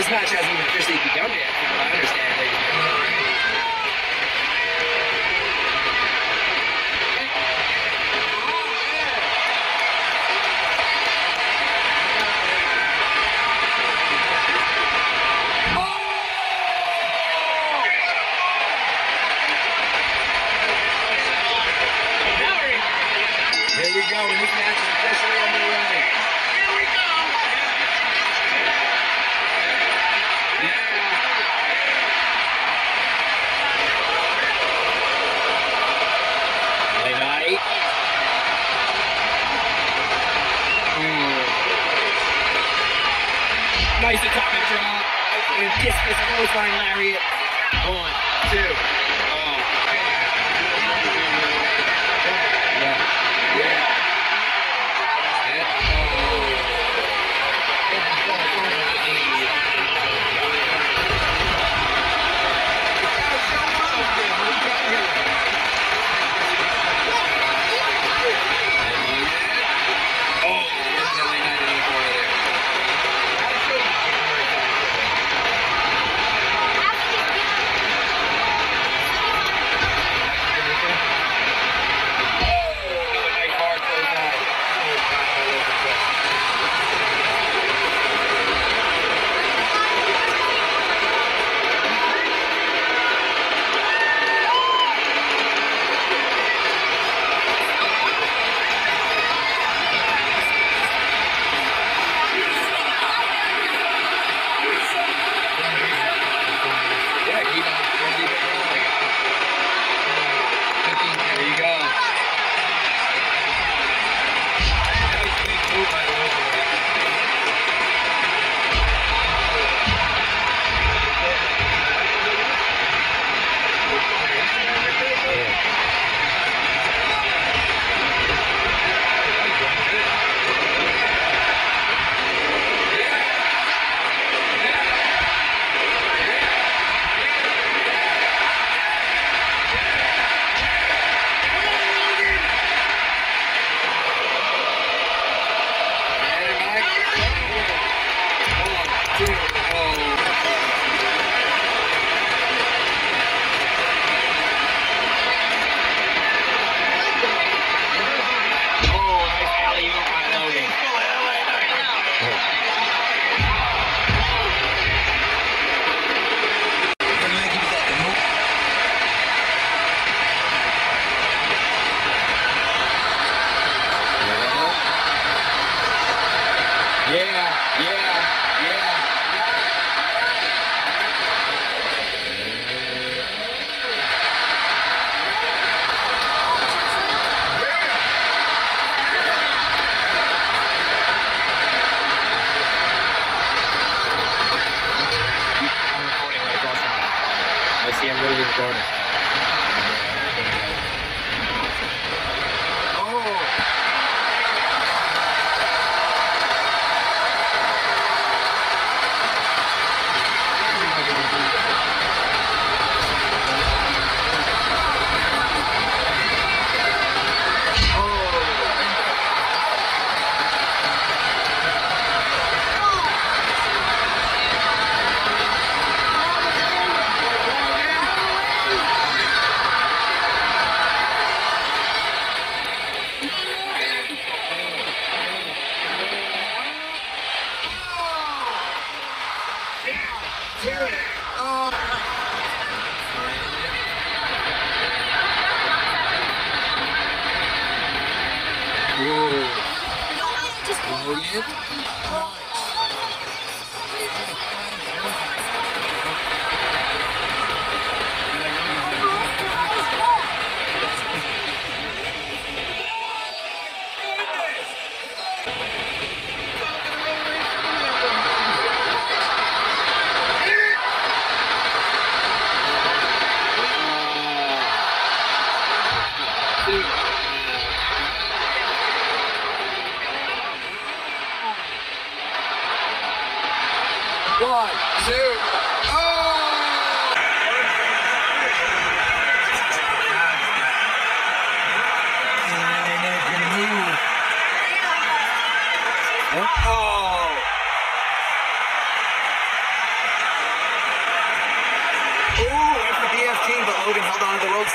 This match hasn't even officially begun yet, from what I understand, ladies and gentlemen. Nice atomic drop. And kiss this clothesline lariat. 1, 2. Oh. Yeah. Yeah.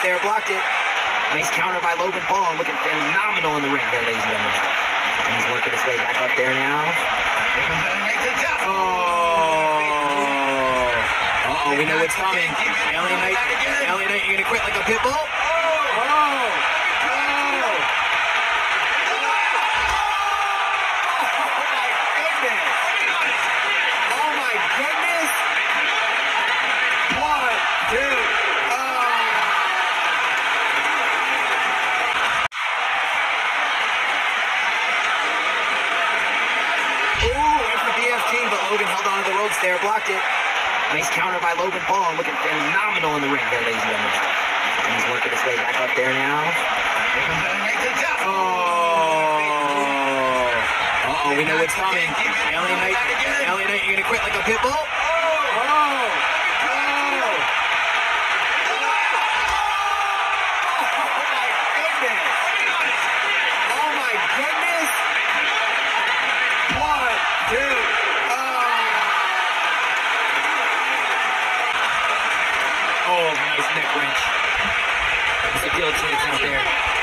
there, blocked it. Nice counter by Logan Paul, looking phenomenal in the ring there, ladies and gentlemen. And he's working his way back up there now. Oh, uh-oh, we know what's coming. LA Knight, you're gonna quit like a pit bull? There, blocked it. Nice counter by Logan Paul, looking phenomenal in the ring there, ladies and gentlemen. And he's working his way back up there now. Oh, we know what's coming. LA Knight, you're gonna quit like a pit bull? Oh my goodness! 1, 2. Nice neck wrench. There's a guillotine out there.